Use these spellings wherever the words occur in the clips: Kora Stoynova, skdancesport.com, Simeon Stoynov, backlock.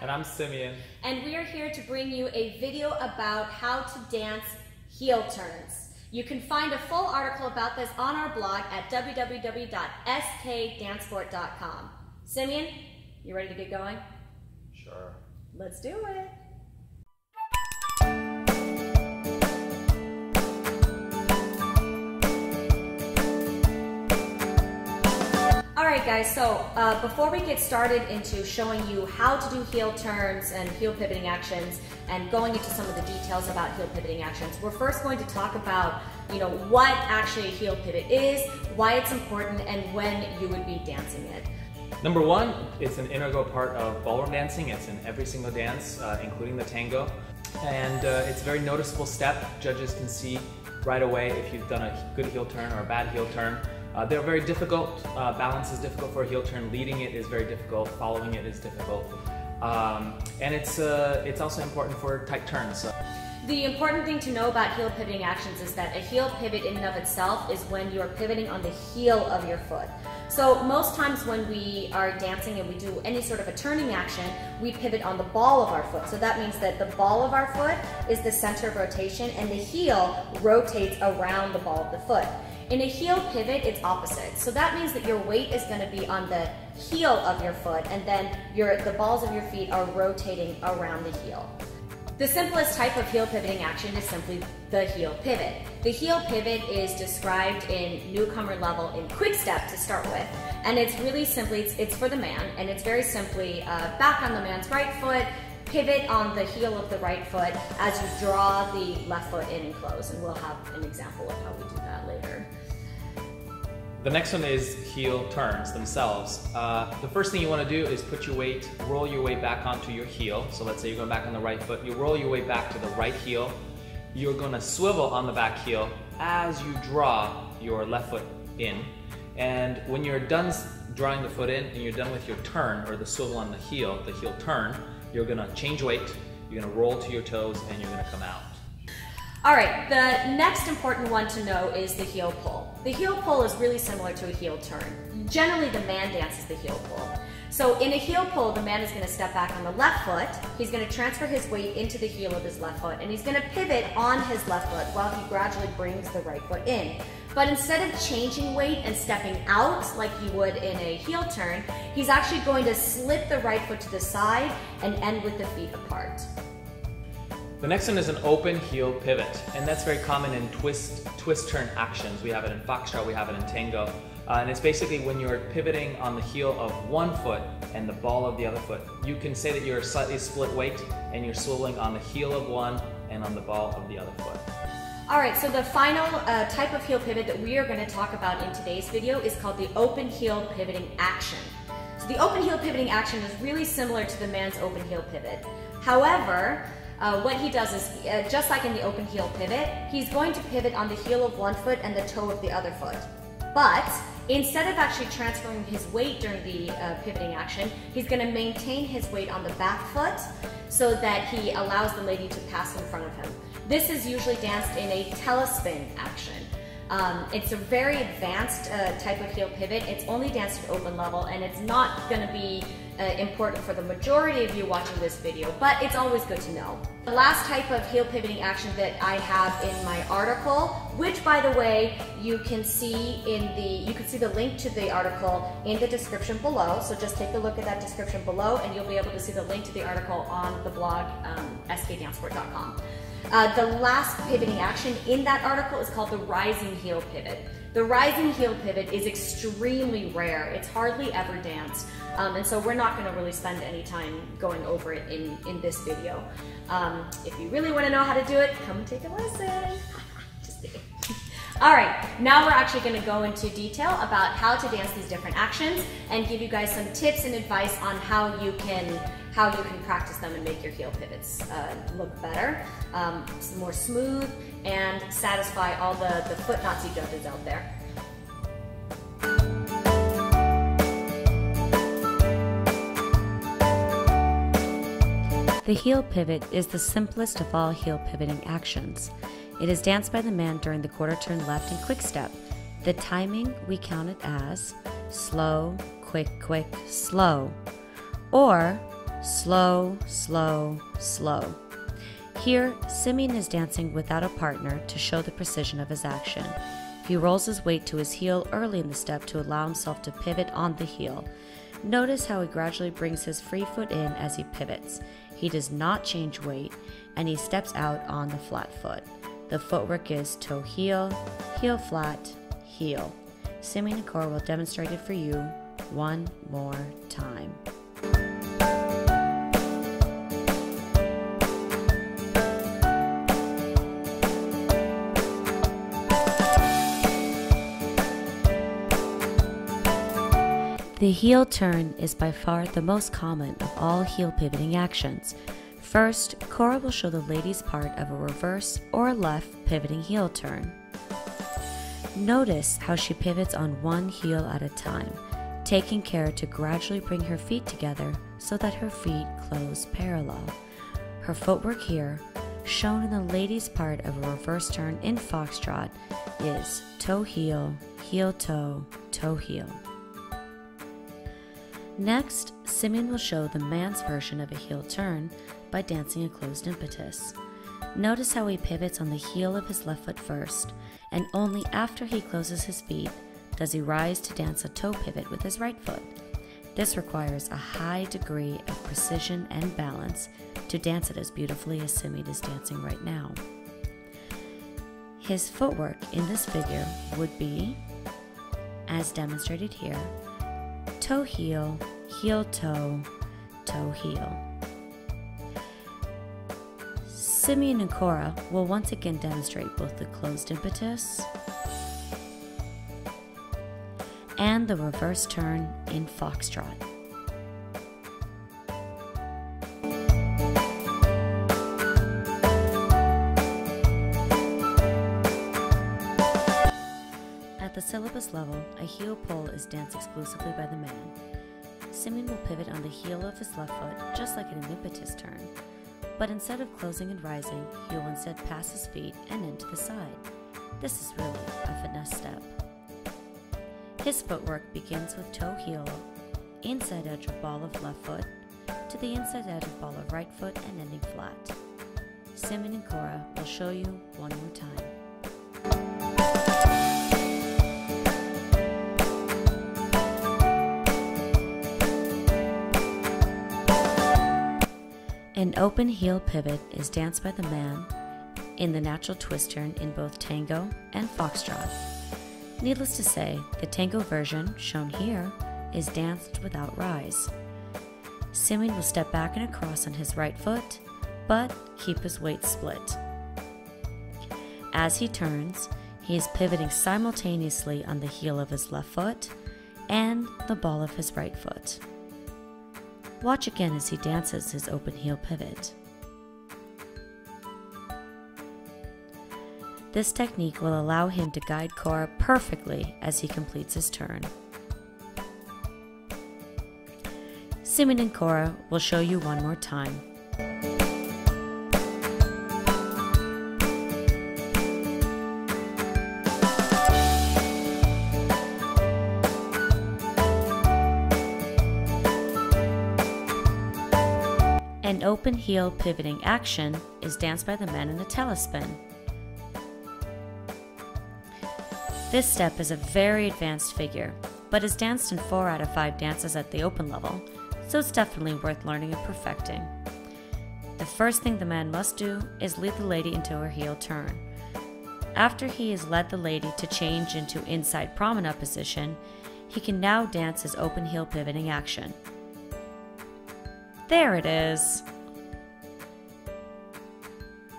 And I'm Simeon. And we are here to bring you a video about how to dance heel turns. You can find a full article about this on our blog at www.skdancesport.com. Simeon, you ready to get going? Sure. Let's do it. Alright guys, so before we get started into showing you how to do heel turns and heel pivoting actions and going into some of the details about heel pivoting actions, we're first going to talk about, you know, what actually a heel pivot is, why it's important, and when you would be dancing it. Number one, it's an integral part of ballroom dancing. It's in every single dance, including the tango. And it's a very noticeable step. Judges can see right away if you've done a good heel turn or a bad heel turn. They're very difficult. Balance is difficult for a heel turn. Leading it is very difficult. Following it is difficult. And it's also important for tight turns. The important thing to know about heel pivoting actions is that a heel pivot in and of itself is when you're pivoting on the heel of your foot. So most times when we are dancing and we do any sort of a turning action, we pivot on the ball of our foot. So that means that the ball of our foot is the center of rotation and the heel rotates around the ball of the foot. In a heel pivot, it's opposite. So that means that your weight is going to be on the heel of your foot and then the balls of your feet are rotating around the heel. The simplest type of heel pivoting action is simply the heel pivot. The heel pivot is described in newcomer level in quick step to start with, and it's really simply, it's for the man, and it's very simply back on the man's right foot, pivot on the heel of the right foot as you draw the left foot in and close, and we'll have an example of how we do that later. The next one is heel turns themselves. The first thing you want to do is roll your weight back onto your heel. So let's say you're going back on the right foot, you roll your weight back to the right heel. You're going to swivel on the back heel as you draw your left foot in. And when you're done drawing the foot in and you're done with your turn or the swivel on the heel turn, you're going to change weight, you're going to roll to your toes, and you're going to come out. Alright, the next important one to know is the heel pull. The heel pull is really similar to a heel turn. Generally, the man dances the heel pull. So in a heel pull, the man is going to step back on the left foot, he's going to transfer his weight into the heel of his left foot, and he's going to pivot on his left foot while he gradually brings the right foot in. But instead of changing weight and stepping out like you would in a heel turn, he's actually going to slip the right foot to the side and end with the feet apart. The next one is an open heel pivot, and that's very common in twist-turn actions. We have it in foxtrot, we have it in tango, and it's basically when you're pivoting on the heel of one foot and the ball of the other foot. You can say that you're slightly split weight, and you're swiveling on the heel of one and on the ball of the other foot. Alright, so the final type of heel pivot that we are going to talk about in today's video is called the open heel pivoting action. So the open heel pivoting action is really similar to the man's open heel pivot. However, what he does is, just like in the open heel pivot, he's going to pivot on the heel of one foot and the toe of the other foot. But instead of actually transferring his weight during the pivoting action, he's going to maintain his weight on the back foot so that he allows the lady to pass in front of him. This is usually danced in a telespin action. It's a very advanced type of heel pivot. It's only danced at open level, and it's not going to be important for the majority of you watching this video, but it's always good to know. The last type of heel pivoting action that I have in my article, which by the way, you can see the link to the article in the description below. So just take a look at that description below, and you'll be able to see the link to the article on the blog, skdancesport.com. The last pivoting action in that article is called the rising heel pivot. The rising heel pivot is extremely rare. It's hardly ever danced, and so we're not going to really spend any time going over it in this video. If you really want to know how to do it, come and take a lesson. Just kidding. All right, now we're actually going to go into detail about how to dance these different actions and give you guys some tips and advice on how you can practice them and make your heel pivots look better, more smooth, and satisfy all the foot Nazi judges out there. The heel pivot is the simplest of all heel pivoting actions. It is danced by the man during the quarter turn left and quick step. The timing we count it as slow, quick, quick, slow, or Slow, slow, slow. Here, Simeon is dancing without a partner to show the precision of his action. He rolls his weight to his heel early in the step to allow himself to pivot on the heel. Notice how he gradually brings his free foot in as he pivots. He does not change weight, and he steps out on the flat foot. The footwork is toe heel flat, heel. Simeon and Kora will demonstrate it for you one more time. The heel turn is by far the most common of all heel pivoting actions. First, Kora will show the ladies' part of a reverse or left pivoting heel turn. Notice how she pivots on one heel at a time, taking care to gradually bring her feet together so that her feet close parallel. Her footwork here, shown in the ladies' part of a reverse turn in foxtrot, is toe heel, toe heel. Next, Simeon will show the man's version of a heel turn by dancing a closed impetus. Notice how he pivots on the heel of his left foot first, and only after he closes his feet does he rise to dance a toe pivot with his right foot. This requires a high degree of precision and balance to dance it as beautifully as Simeon is dancing right now. His footwork in this figure would be, as demonstrated here, toe heel heel. Simeon and Kora will once again demonstrate both the closed impetus and the reverse turn in foxtrot. At the syllabus level, a heel pull is danced exclusively by the man. Simeon will pivot on the heel of his left foot just like in an impetus turn, but instead of closing and rising, he will instead pass his feet and in to the side. This is really a finesse step. His footwork begins with toe heel, inside edge of ball of left foot, to the inside edge of ball of right foot and ending flat. Simeon and Kora will show you one more time. An open heel pivot is danced by the man in the natural twist turn in both tango and foxtrot. Needless to say, the tango version, shown here, is danced without rise. Simeon will step back and across on his right foot, but keep his weight split. As he turns, he is pivoting simultaneously on the heel of his left foot and the ball of his right foot. Watch again as he dances his open heel pivot. This technique will allow him to guide Kora perfectly as he completes his turn. Simeon and Kora will show you one more time. An open heel pivoting action is danced by the man in the tailspin. This step is a very advanced figure, but is danced in 4 out of 5 dances at the open level, so it's definitely worth learning and perfecting. The first thing the man must do is lead the lady into her heel turn. After he has led the lady to change into inside promenade position, he can now dance his open heel pivoting action. There it is!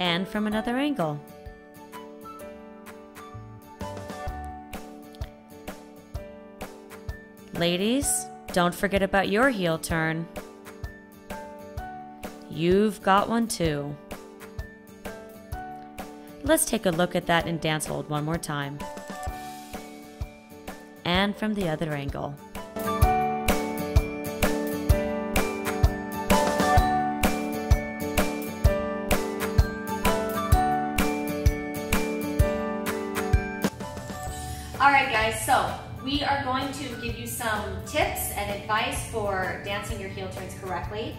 And from another angle. Ladies, don't forget about your heel turn. You've got one too. Let's take a look at that in dance hold one more time. And from the other angle. Alright guys, so we are going to give you some tips and advice for dancing your heel turns correctly.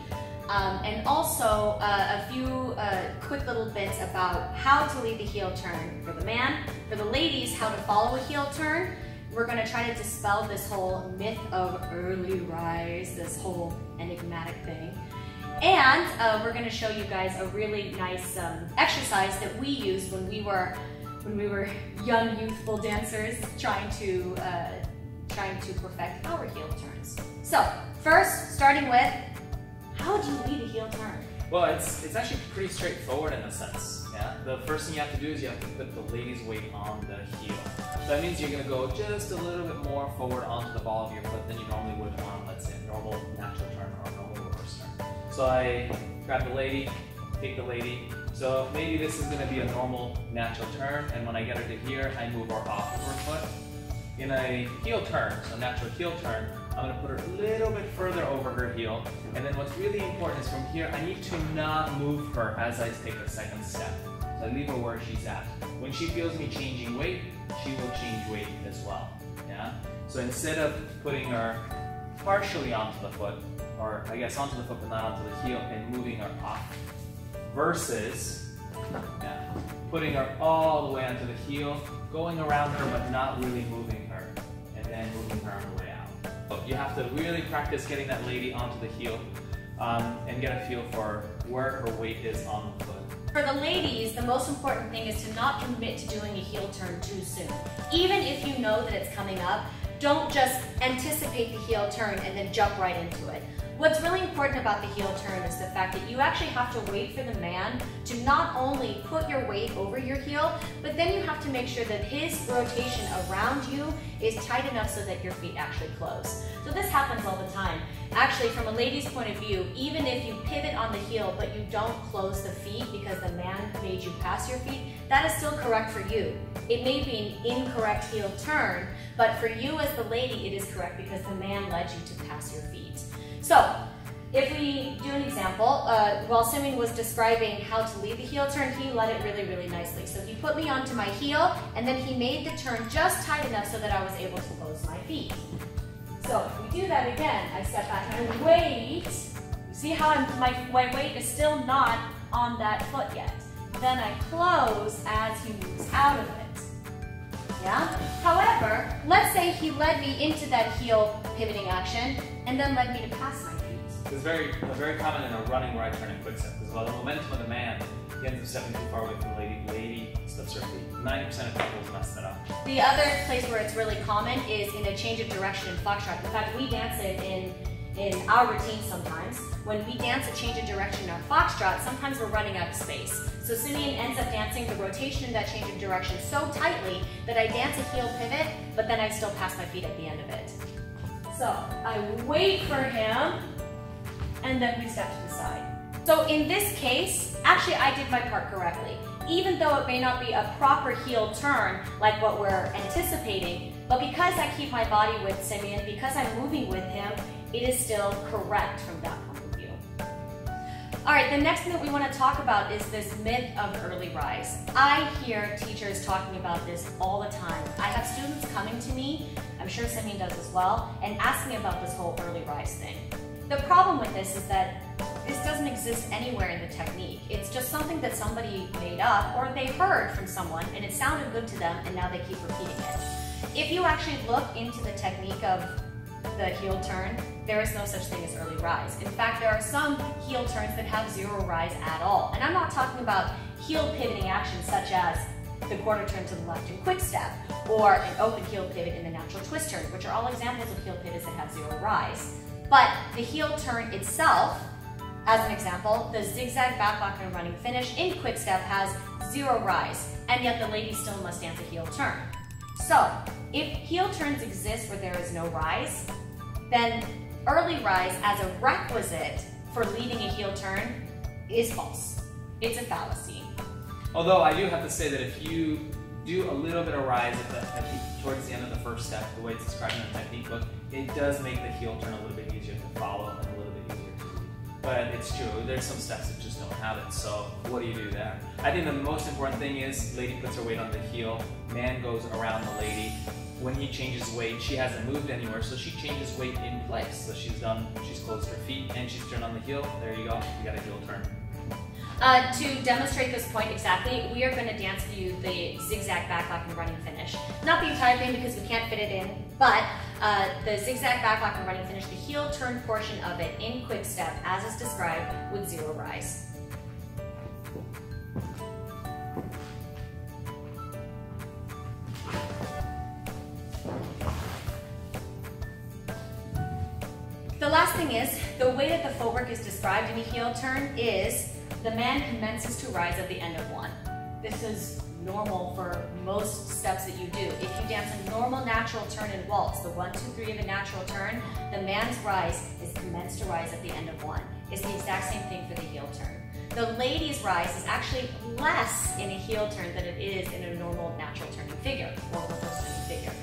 And also a few quick little bits about how to lead the heel turn for the man. For the ladies, how to follow a heel turn. We're going to try to dispel this whole myth of early rise, this whole enigmatic thing. And we're going to show you guys a really nice exercise that we used when we were young, youthful dancers trying to perfect our heel turns. So first, starting with, how do you lead a heel turn? Well, it's actually pretty straightforward in a sense. Yeah? The first thing you have to do is you have to put the lady's weight on the heel. So that means you're going to go just a little bit more forward onto the ball of your foot than you normally would on, let's say, a normal natural turn or a normal reverse turn. So I grab the lady, take the lady. So maybe this is going to be a normal natural turn, and when I get her to here, I move her off of her foot. In a heel turn, so natural heel turn, I'm gonna put her a little bit further over her heel, and then what's really important is from here, I need to not move her as I take the second step. So I leave her where she's at. When she feels me changing weight, she will change weight as well, yeah? So instead of putting her partially onto the foot, or I guess onto the foot but not onto the heel, and moving her off, versus yeah, putting her all the way onto the heel, going around her but not really moving her, and then moving her on her way out. You have to really practice getting that lady onto the heel and get a feel for where her weight is on the foot. For the ladies, the most important thing is to not commit to doing a heel turn too soon. Even if you know that it's coming up, don't just anticipate the heel turn and then jump right into it. What's really important about the heel turn is the fact that you actually have to wait for the man to not only put your weight over your heel, but then you have to make sure that his rotation around you is tight enough so that your feet actually close. So this happens all the time. Actually, from a lady's point of view, even if you pivot on the heel but you don't close the feet because the man made you pass your feet, that is still correct for you. It may be an incorrect heel turn, but for you as the lady, it is correct because the man led you to pass your feet. So, if we do an example, while Simeon was describing how to lead the heel turn, he led it really, really nicely. So he put me onto my heel, and then he made the turn just tight enough so that I was able to close my feet. So if we do that again, I step back and I wait. You see how my weight is still not on that foot yet. Then I close as he moves out of it. Yeah? However, let's say he led me into that heel pivoting action and then led me to pass my feet. It's very common in a running where I turn in quick step because while the momentum of the man, he ends up stepping too far away from the lady. The lady slips her feet. 90% of couples mess that up. The other place where it's really common is in a change of direction in foxtrot. In fact, we dance it in our routine sometimes. When we dance a change of direction in our foxtrot, sometimes we're running out of space. So Simeon ends up dancing the rotation of that change of direction so tightly that I dance a heel pivot, but then I still pass my feet at the end of it. So I wait for him, and then we step to the side. So in this case, actually I did my part correctly. Even though it may not be a proper heel turn like what we're anticipating, but because I keep my body with Simeon, because I'm moving with him, it is still correct from that point of view. All right, the next thing that we want to talk about is this myth of early rise. I hear teachers talking about this all the time. I have students coming to me, I'm sure Simeon does as well, and asking about this whole early rise thing. The problem with this is that this doesn't exist anywhere in the technique. It's just something that somebody made up or they heard from someone and it sounded good to them and now they keep repeating it. If you actually look into the technique of the heel turn, there is no such thing as early rise. In fact, there are some heel turns that have zero rise at all. And I'm not talking about heel pivoting actions such as the quarter turn to the left in quick step or an open heel pivot and the natural twist turn, which are all examples of heel pivots that have zero rise. But the heel turn itself, as an example, the zigzag backlock and running finish in quick step has zero rise, and yet the lady still must dance a heel turn. So, if heel turns exist where there is no rise, then early rise as a requisite for leading a heel turn is false. It's a fallacy. Although I do have to say that if you do a little bit of rise towards the end of the first step, the way it's described in the technique book, it does make the heel turn a little bit easier to follow and a little bit easier to lead. But it's true, there's some steps that just don't have it, so what do you do there? I think the most important thing is lady puts her weight on the heel, man goes around the lady, when he changes weight, she hasn't moved anywhere, so she changes weight in place. So she's closed her feet, and she's turned on the heel. There you go, you got a heel turn. To demonstrate this point exactly, we are going to dance for you the zigzag backlock and running finish. Not the entire thing because we can't fit it in, but the zigzag backlock and running finish, the heel turn portion of it in quick step, as is described, with zero rise. The last thing is, the way that the footwork is described in a heel turn is the man commences to rise at the end of one. This is normal for most steps that you do. If you dance a normal natural turn in waltz, the 1, 2, 3 of a natural turn, the man's rise is commenced to rise at the end of one. It's the exact same thing for the heel turn. The lady's rise is actually less in a heel turn than it is in a normal natural turning figure or reverse turning figure.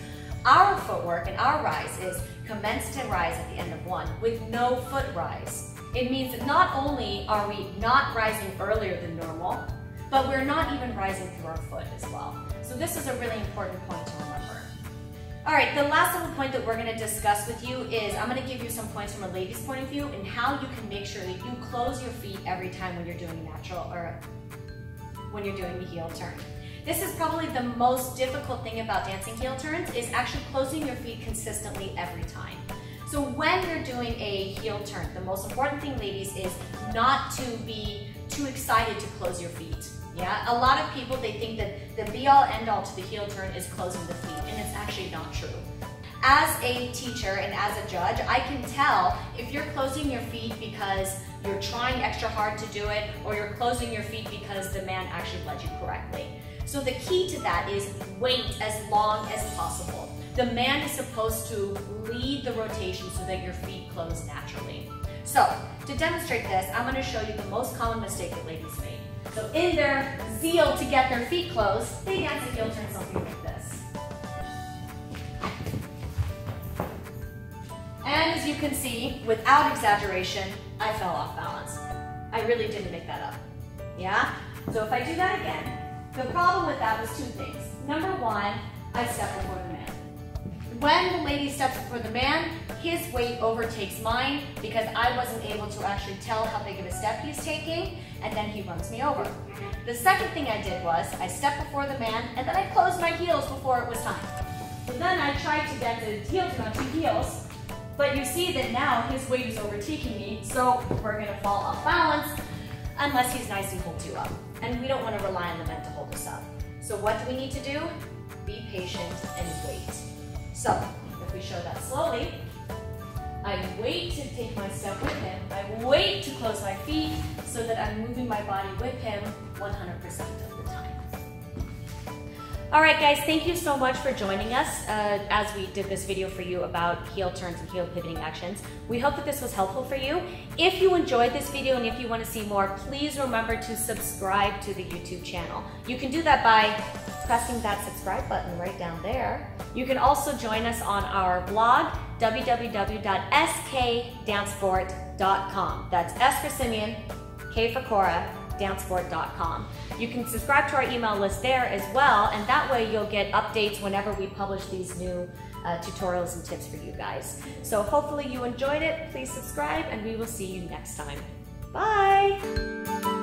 Our footwork and our rise is commenced to rise at the end of one with no foot rise. It means that not only are we not rising earlier than normal, but we're not even rising through our foot as well. So this is a really important point to remember. All right, the last little point that we're going to discuss with you is I'm going to give you some points from a lady's point of view and how you can make sure that you close your feet every time when you're doing natural or when you're doing the heel turn. This is probably the most difficult thing about dancing heel turns is actually closing your feet consistently every time. So when you're doing a heel turn, the most important thing, ladies, is not to be too excited to close your feet. Yeah, a lot of people, they think that the be-all, end-all to the heel turn is closing the feet, and it's actually not true. As a teacher and as a judge, I can tell if you're closing your feet because you're trying extra hard to do it, or you're closing your feet because the man actually led you correctly. So the key to that is wait as long as possible. The man is supposed to lead the rotation so that your feet close naturally. So, to demonstrate this, I'm going to show you the most common mistake that ladies make. So in their zeal to get their feet closed, they dance a heel turn something like this. And as you can see, without exaggeration, I fell off balance. I really didn't make that up. Yeah? So if I do that again, the problem with that was two things. Number one, I stepped before the man. When the lady steps before the man, his weight overtakes mine because I wasn't able to actually tell how big of a step he's taking, and then he runs me over. The second thing I did was I stepped before the man, and then I closed my heels before it was time. So then I tried to dance a heel turn on two heels, but you see that now his weight is overtaking me, so we're gonna fall off balance unless he's nice and holds you up. And we don't want to rely on the men to hold us up. So what do we need to do? Be patient and wait. So, if we show that slowly, I wait to take my step with him. I wait to close my feet so that I'm moving my body with him 100% of the time. All right, guys, thank you so much for joining us as we did this video for you about heel turns and heel pivoting actions. We hope that this was helpful for you. If you enjoyed this video and if you want to see more, please remember to subscribe to the YouTube channel. You can do that by pressing that subscribe button right down there. You can also join us on our blog, www.skdancesport.com. That's S for Simeon, K for Kora, skdancesport.com. You can subscribe to our email list there as well, and that way you'll get updates whenever we publish these new tutorials and tips for you guys. So hopefully you enjoyed it. Please subscribe, and we will see you next time. Bye!